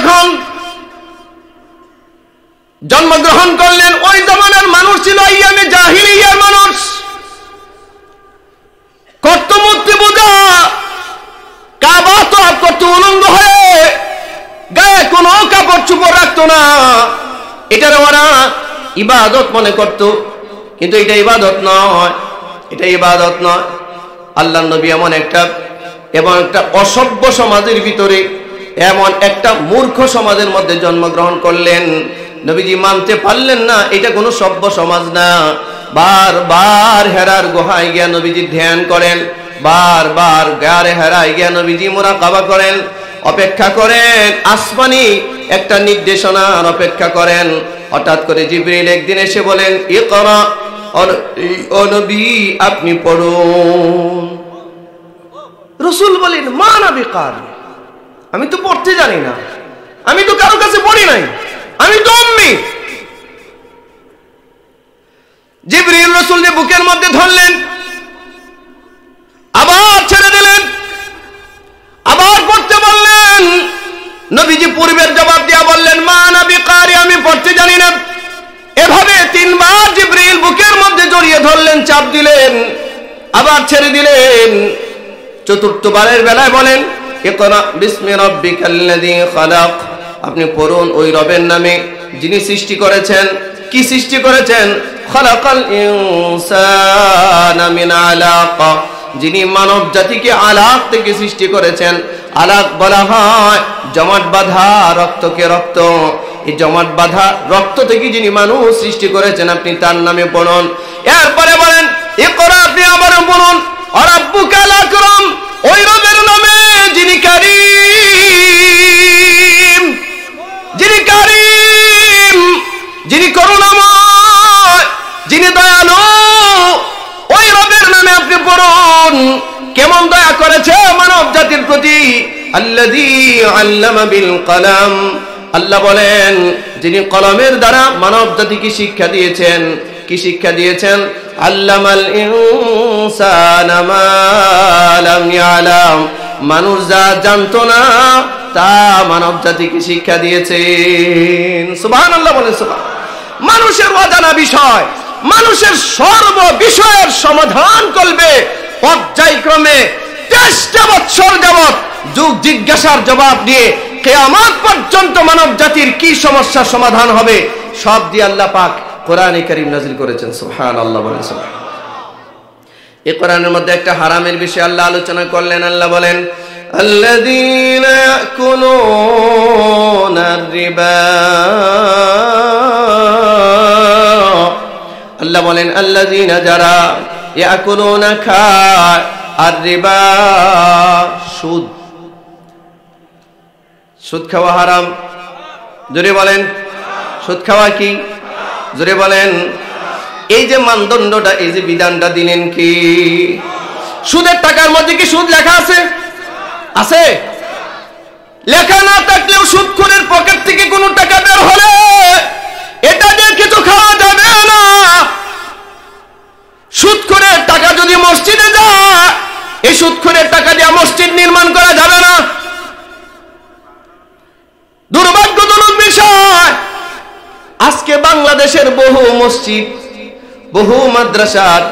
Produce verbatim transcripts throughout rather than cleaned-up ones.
যখন জন্মগ্রহণ করলেন, ওই জমানার মানুষ ছিল আইয়ামে জাহিলিয়ার মানুষ। কর্তমূর্তি পূজা, কাবা তওয়াফ করতে উলঙ্গ হয়ে গায়ে কোনো কাপড় চোপড় রাখতো না। এটার ওরা ইবাদত মনে করত, কিন্তু এটা ইবাদত নয়, এটা ইবাদত নয়। আল্লাহর নবী এমন একটা এমন একটা অসভ্য সমাজের ভিতরে, এমন একটা মূর্খ সমাজের মধ্যে জন্মগ্রহণ করলেন। নবীজি মানতে পারলেন না এটা কোনো সভ্য সমাজ না। বার বার হেরার গুহায় গিয়া নবীজি ধ্যান করেন, বার বার গারে হেরায় গিয়া নবীজি মুরাকাবা করেন, অপেক্ষা করেন আসমানি একটা নির্দেশনার অপেক্ষা করেন। হঠাৎ করে জিবরীল একদিন এসে বলেন, ইকরা, ও নবী আপনি পড়ুন। রাসূল বলেন, মা না বিকারি, আমি তো পড়তে জানি না, আমি তো কারো কাছে পড়ি নাই, আমি তো উম্মি। জিবরীল রাসূলের বুকের মধ্যে ধরলেন, আবার ছেড়ে দিলেন, আবার পড়তে বললেন। নবীজি পূর্বের জবাব দিয়া বললেন, মা না বিকারি, আমি পড়তে জানি না। এভাবে তিনবার জিবরীল বুকের মধ্যে জড়িয়ে ধরলেন, চাপ দিলেন, আবার ছেড়ে দিলেন। চতুর্থবারের বেলায় বলেন, ইকরা বিসমি রাব্বিকাল্লাযী খালাক, আপনি পড়ুন ওই রবের নামে যিনি সৃষ্টি করেছেন। কি সৃষ্টি করেছেন? খালাকাল ইনসানা মিন আলাক, যিনি মানব জাতিকে আলাক থেকে সৃষ্টি করেছেন। আলাক বলা হয় জমাট বাঁধা রক্তকে রক্ত। এই জমাট বাঁধা রক্ত থেকে যিনি মানুষ সৃষ্টি করেছেন আপনি তার নামে পড়ুন। এরপরে বলেন, ইকরা, আপনি আবার পড়ুন, আর রাব্বুকাল আকরাম, ওই রবের নামে যিনি কারীম, যিনি কারীম, যিনি করুণাময়, যিনি দয়ালু, ওই রবের নামে আপনি পড়ুন। কেমন দয়া করেছে মানব জাতির প্রতি! আল্লাযী আল্লামা বিল কলম, আল্লাহ বলেন যিনি কলমের দ্বারা মানব জাতিকে শিক্ষা দিয়েছেন। কি শিক্ষা দিয়েছেন? আল্লামাল ইনসানা মা লাম ইয়ালাম, মানুষ যা জানতো না তা মানব জাতিকে শিক্ষা দিয়েছেন। সুবহানাল্লাহ বলেন, সুবহান। মানুষের অজানা বিষয়, মানুষের সর্ব বিষয়ের সমাধান করবে পর্যায়ক্রমে তেষ্টা বৎসর যাবৎ যুগ জিজ্ঞাসার জবাব দিয়ে কিয়ামত পর্যন্ত মানব জাতির কি সমস্যা সমাধান হবে সব দিয়ে আল্লাহ পাক কোরআনে কারিম নাযিল করেছেন। সুবহানাল্লাহ বলেন, সুবহান। এই কোরআনের মধ্যে একটা হারামের বিষয়ে আল্লাহ আলোচনা করলেন। আল্লাহ বলেন, আল্লাযিনা ইয়াকুলুনার রিবা, আল্লাহ বলেন আল্লাযিনা, যারা, ইয়াকুলুনা, খায়, আর রিবা, সুদ। সুদ খাওয়া হারাম। জোরে বলেন, সুদ খাওয়া কি? জোরে বলেন। এই যে মানদণ্ডটা, এই যে বিধানটা দিলেন কি? সুদের টাকার মধ্যে কি সুদ লেখা আছে? আছে। লেখা না থাকলেও সুদখোরের পকেট থেকে কোনো টাকা বের হলে এটা দিয়ে কিছু খাওয়া যাবে না। সুদখোরের টাকা যদি মসজিদে যায়, এই সুদখোরের টাকা দিয়ে মসজিদ নির্মাণ করা যাবে না। দুর্ভাগ্যজনক বিষয়, আজকে বাংলাদেশের বহু মসজিদ, বহু মাদ্রাসার,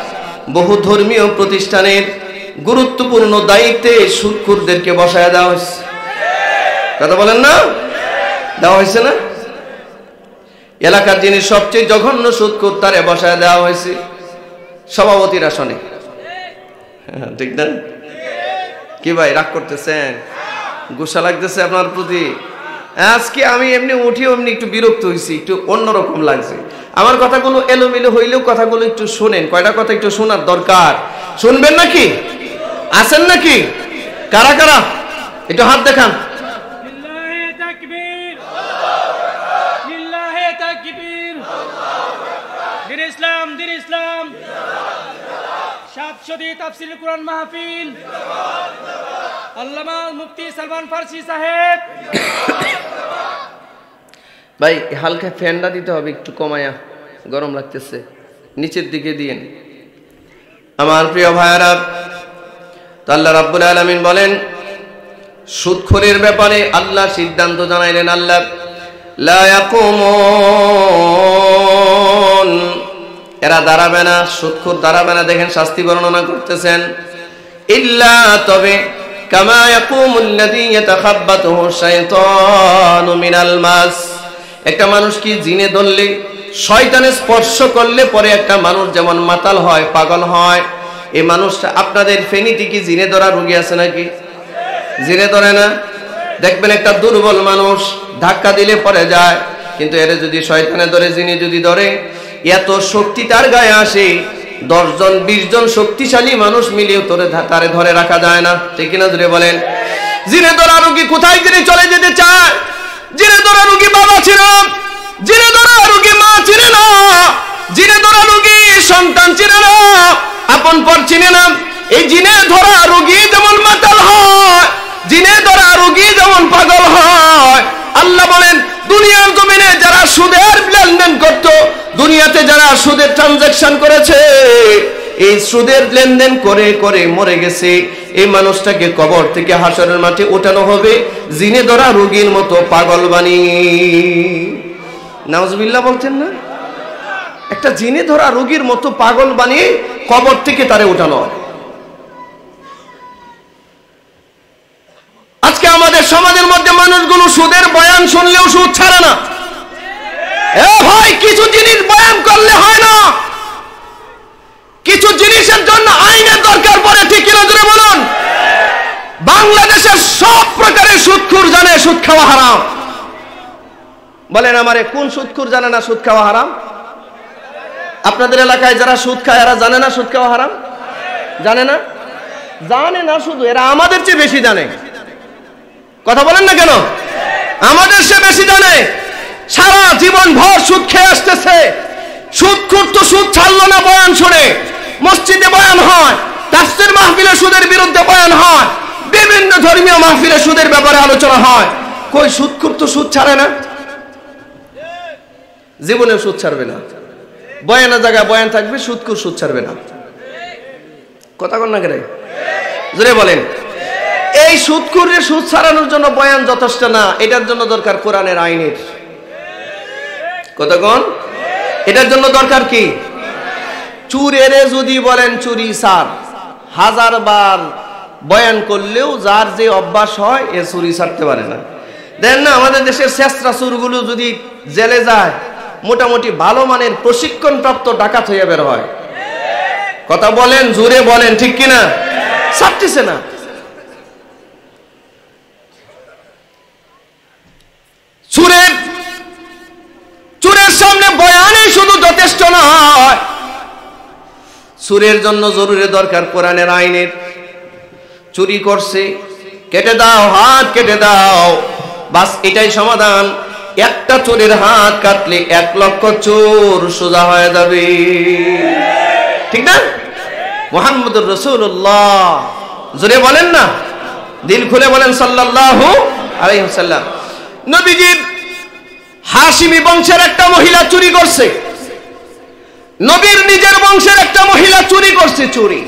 বহু ধর্মীয় প্রতিষ্ঠানের গুরুত্বপূর্ণ দায়িত্বে সুদখোরদেরকে বসায় দেওয়া হয়েছে। কথা বলেন না, দেওয়া হয়েছে না? এলাকার যিনি সবচেয়ে জঘন্য সুদখোর তারে বসায় দেওয়া হয়েছে সভাপতির আসনে। ঠিক না? কি ভাই, রাগ করতেছেন? গুসা লাগতেছে আপনার প্রতি? আজকে আমি এমনি উঠি, এমনি একটু বিরক্ত হয়েছি, একটু অন্যরকম লাগছে। আমার কথাগুলো এলোমেলো হইলেও কথাগুলো একটু শোনেন, কয়টা কথা একটু শোনার দরকার। শুনবেন নাকি? আছেন নাকি? কারা কারা একটু হাত দেখান। সাতশতী তাফসীরুল কোরআন মাহফিল, আল্লামা মুফতি সালমান ফারসি সাহেব। ভাই হালকা ফ্যানটা দিতে হবে একটু কমায়া, গরম লাগতেছে, নিচের দিকে দিয়েন। আমার প্রিয় ভাইরা, আল্লাহ রাব্বুল আলামিন বলেন, সুদখোরের ব্যাপারে আল্লাহ সিদ্ধান্ত জানাইলেন, আল্লাহ লা ইয়াকুমুন, এরা দাঁড়াবে না, সুদখোর দাঁড়াবে না। দেখেন শাস্তি বর্ণনা করতেছেন, ইল্লা, তবে, কামায়াকুমুন নযি ইতাখাবাতুহু শাইতানু মিনাল মাস, একটা মানুষ কি জিনে ধরলে, শয়তানে স্পর্শ করলে পরে একটা মানুষ যেমন মাতাল হয়, পাগল হয়, এই মানুষটা আপনাদের ফেনীতে কি জিনে ধরা রোগী আছে নাকি? জিনে ধরে না? দেখবেন একটা দুর্বল মানুষ ধাক্কা দিলে পড়ে যায়, কিন্তু এর যদি শয়তানে ধরে, জিনে যদি ধরে, এত শক্তি তার গায়ে আসে, দশ জন বিশ জন শক্তিশালী মানুষ মিলিয়ে তোরে তারে ধরে রাখা যায় না। ঠিক কিনা ধরে বলেন? জিনে ধরা রোগী কোথায় জিনে চলে যেতে চায়? জিনে ধরা রোগী বাবা ছিল, জিনে ধরা রোগী মা চিনে না, জিনে ধরা রোগী সন্তান চিনে না, আপন পর চিনে না। এই জিনে ধরা রোগী যেমন মাতাল হয়, জিনে ধরা রোগী যেমন পাগল হয়, আল্লাহ বলেন দুনিয়ার জমিনে যারা সুদের লেনদেন করত, দুনিয়াতে যারা সুদের ট্রানজাকশন করেছে, এই সুদের লেনদেন করে করে মরে গেছে, এই মানুষটাকে কবর থেকে হাসরের মাঠে ওঠানো হবে জিনে ধরা রোগীর মতো পাগল বানিয়ে। নাউজুবিল্লাহ বলছেন না? একটা জিনে ধরা রোগীর মতো পাগল বানিয়ে কবর থেকে তারে ওঠানো হয়। আজকে আমাদের সমাজের মধ্যে মানুষগুলো সুদের বয়ান শুনলেও সুদ ছাড়ে না। এ ভাই, কিছু জিনিস বয়ান করলে হয় না, কিছু জিনিসের জন্য আইনের দরকার পড়ে। ঠিক কিনা জোরে বলুন? বাংলাদেশের সব প্রকারের সুদখোর জানে সুদ খাওয়া হারাম। বলেন আমারে, কোন সুদখোর জানে না সুদ খাওয়া হারাম? আপনাদের এলাকায় যারা সুদ খায় এরা জানে না সুদ খাওয়া হারাম? জানে না? জানে না, শুধু এরা আমাদের চেয়ে বেশি জানে। কথা বলেন না কেন? আমাদের চেয়ে বেশি জানে। সারা জীবন ভর সুদ খেয়ে আসতেছে। সুদখোর তো সুদ ছাড়লো না, বয়ান শুনে মসজিদে বয়ান হয়, তাফসীর মাহফিলে সুদের বিরুদ্ধে বয়ান হয়, বিভিন্ন ধর্মীয় মাহফিলে সুদের ব্যাপারে আলোচনা হয়। কই সুদখোর তো সুদ ছাড়ে না, জীবনে সুদ ছাড়বে না, বয়ানের জায়গায় বয়ান থাকবে, সুদখোর সুদ ছাড়বে না। কথা কন না কেন? জোরে বলেন। এই সুদখোরের সুদ ছাড়ানোর জন্য বয়ান যথেষ্ট না, এটার জন্য দরকার কোরআনের আইনের। কথা কন? এটার জন্য দরকার কি? চুরের যদি বলেন চুরি সার, হাজার বার বয়ান করলেও যার যে অভ্যাস হয় এ চুরি ছাড়তে পারে না। দেখেন না, আমাদের দেশের শেষরা চুরগুলো যদি জেলে যায়, মোটামুটি ভালো মানের প্রশিক্ষণপ্রাপ্ত ডাকাত হয়ে বের হয়। কথা বলেন, জোরে বলেন, ঠিক কিনা? ছাড়তেছে না। চুরের চুরের সামনে বয়ানে শুধু যথেষ্ট নয়, চুরের জন্য জরুরি দরকার কোরআনের আইনের। চুরি করছে, কেটে দাও, হাত কেটে দাও, বাস এটাই সমাধান। একটা চোরের হাত কাটলে এক লক্ষ চোর সোজা হয়ে যাবে। ঠিক না? মুহাম্মদুর রাসূলুল্লাহ, জোরে বলেন না, দিল খুলে বলেন, সাল্লাল্লাহু আলাইহি ওয়াসাল্লাম। নবীজি, হাশিমি বংশের একটা মহিলা চুরি করছে, নবীর নিজের বংশের একটা মহিলা চুরি করছে। চুরি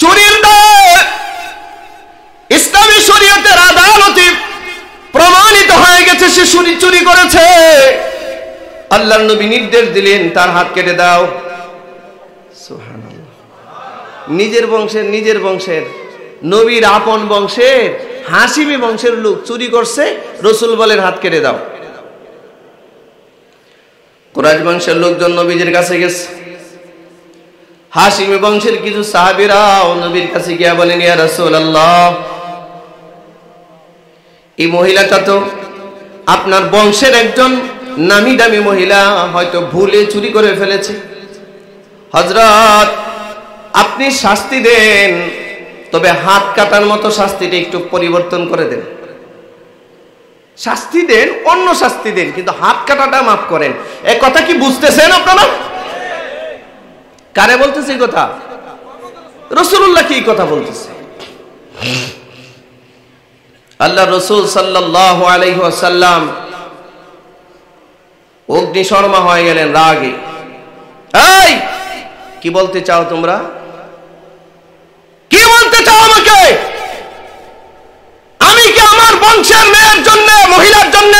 চুরির দায় ইসলামী শরীয়তের আদালতে প্রমাণিত হয়ে গেছে, সে চুরি করেছে। আল্লাহর নবী নির্দেশ দিলেন, তার হাত কেটে দাও। সুবহানাল্লাহ, নিজের বংশের নিজের বংশের নবীর আপন বংশের হাশিমি বংশের লোক চুরি করছে, রসুল বলের হাত কেটে দাও। কুরাইশ বংশের লোকজন নবীজির কাছে গেছে, হাশিমি বংশের কিছু সাহাবীরা নবীর কাছে গিয়া বলেন, ইয়া রাসূলাল্লাহ, এই মহিলাটা তো আপনার বংশের একজন নামি দামি মহিলা, হয়তো ভুলে চুরি করে ফেলেছে, হযরত আপনি শাস্তি দেন, তবে হাত কাটার মতো শাস্তিটা একটু পরিবর্তন করে দেন। শাস্তি দেন, অন্য শাস্তি দেন, কিন্তু হাত কাটাটা মাফ করেন। এ কথা কি বুঝতেছেন আপনারা? কারে বলতেছে এই কথা? রাসূলুল্লাহ কি কথা বলতেছে? আল্লাহ রাসূল সাল্লাল্লাহু আলাইহি ওয়াসাল্লাম অগ্নিশর্মা হয়ে গেলেন রাগে। এই কি বলতে চাও তোমরা? কি বলতে চাও আমাকে? মানুষের মেয়ের জন্য, মহিলার জন্য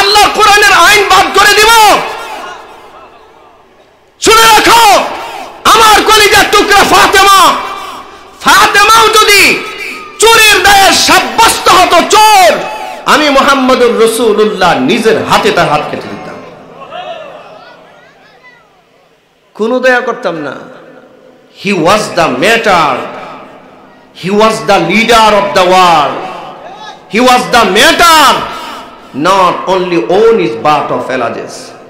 আল্লাহ কোরআনের আইন বাদ করে দিব? শুনে রাখো, আমার কলিজার টুকরা ফাতেমা, ফাতেমাও যদি চুরির দায়ে সাব্যস্ত হতো চোর, আমি মুহাম্মদুর রাসূলুল্লাহ নিজের হাতে তার হাত কেটে দিতাম, কোনো দয়া করতাম না। He was the matter, he was the leader of the world, he was the matter, not only on his part of allegiance.